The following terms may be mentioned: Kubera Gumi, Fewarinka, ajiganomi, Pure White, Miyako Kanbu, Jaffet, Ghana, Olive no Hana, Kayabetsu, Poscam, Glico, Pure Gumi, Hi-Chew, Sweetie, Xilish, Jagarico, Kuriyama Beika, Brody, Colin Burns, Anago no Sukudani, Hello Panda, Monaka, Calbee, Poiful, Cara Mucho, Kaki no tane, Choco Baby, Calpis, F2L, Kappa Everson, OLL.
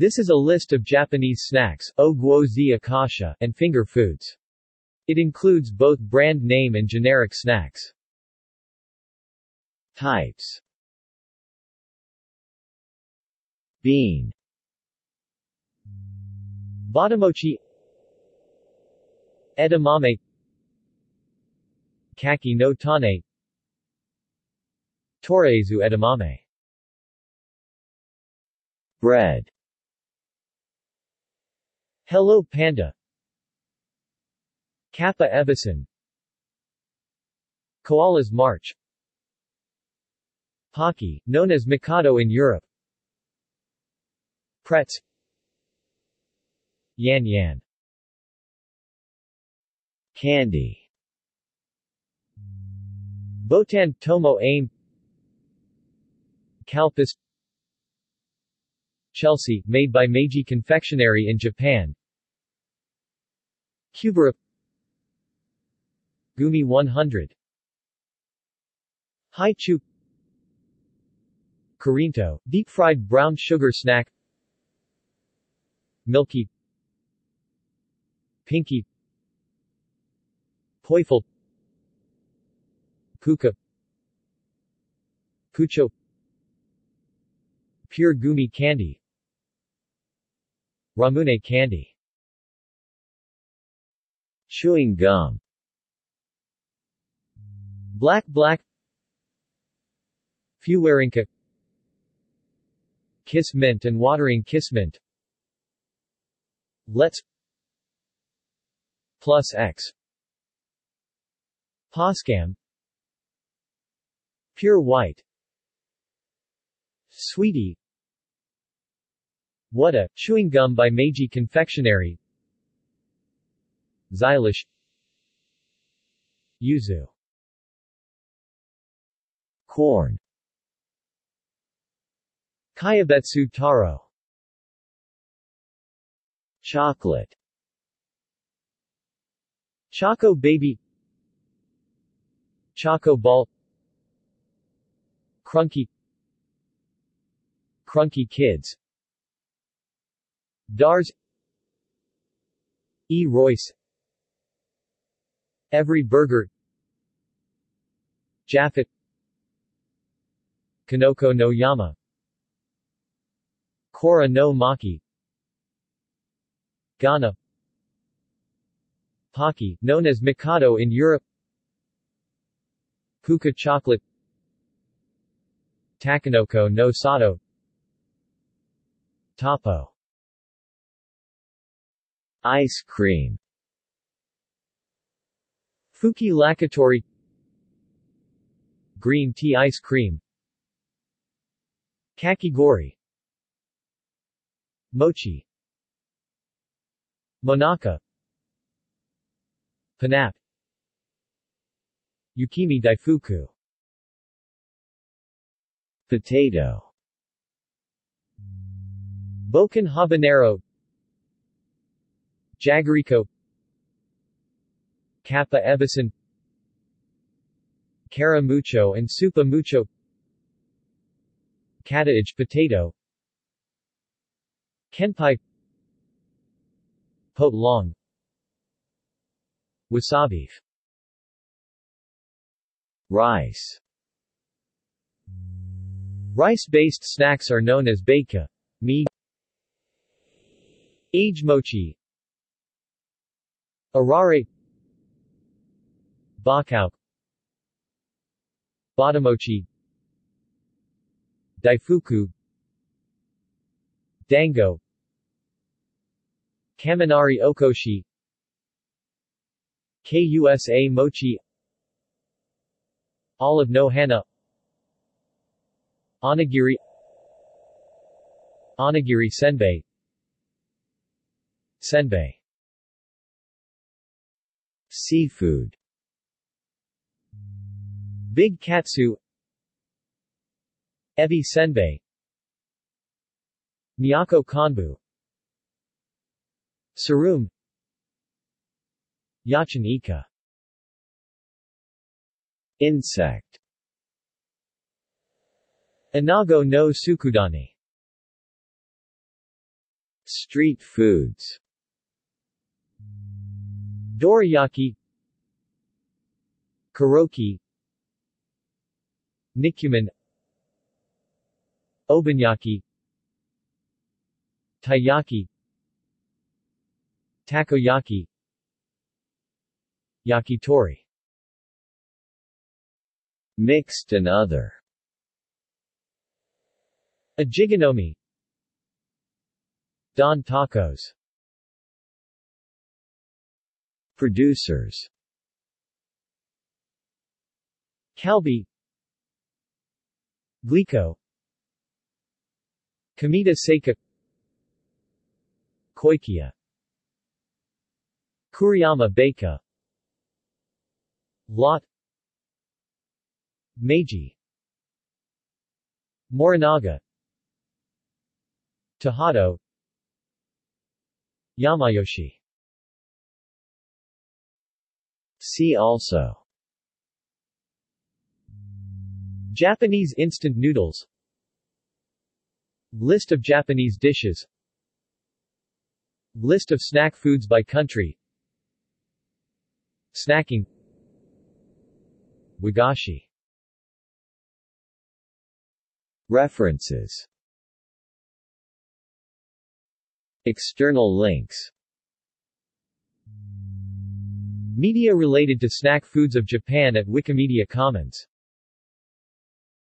This is a list of Japanese snacks, o guozi akasha, and finger foods. It includes both brand name and generic snacks. Types: bean, batamochi, edamame, kaki no tane, torezu edamame. Bread: Hello Panda, Kappa Everson, Koala's March, Pocky, known as Mikado in Europe, Pretz, Yan Yan. Candy: Botan Tomo Aim, Calpis, Chelsea, made by Meiji Confectionery in Japan, Kubera Gumi 100, Hi-Chew, Carinto, deep-fried brown sugar snack, Milky Pinky, Poiful, Kuka Kucho, Pure Gumi candy, Ramune candy. Chewing gum: Black Black, Fewarinka, Kiss Mint and Watering Kiss Mint, Let's Plus X, Poscam, Pure White, Sweetie, Wada, chewing gum by Meiji Confectionery, Xilish, Yuzu. Corn: Kayabetsu taro, chocolate, Choco Baby, Choco Ball, Crunky, Crunky Kids, Dars, E. Royce, Every Burger, Jaffet, Kanoko no Yama, Kora no Maki, Ghana, Pocky, known as Mikado in Europe, Kuka Chocolate, Takanoko no Sato, Tapo. Ice cream: Fuki Lakitori, green tea ice cream, Kakigori, Mochi, Monaka, Panap, Yukimi Daifuku. Potato: Bocan habanero, Jagarico, Kappa Everson, Cara Mucho and Supa Mucho, Kataij potato, Kenpai, Pot Long, Wasabi. Rice: Rice-based snacks are known as beika, mi, age mochi, arare, bakao, batamochi, daifuku, dango, kaminari okoshi, kusa mochi, olive no hana, onigiri, onigiri senbei, senbei. Seafood: Big Katsu, Ebi Senbei, Miyako Kanbu, Sarum, Yachin Ika. Insect: Anago no Sukudani, Street foods: dorayaki, koroki, nikumen, obanyaki, taiyaki, takoyaki, yakitori. Mixed and other: ajiganomi, don tacos. Producers: Calbee, Glico, Kamita Seika, Koikia, Kuriyama Beika, Lot, Meiji, Morinaga, Tejado, Yamayoshi. See also: Japanese instant noodles, list of Japanese dishes, list of snack foods by country, snacking, wagashi. References. External links: media related to snack foods of Japan at Wikimedia Commons.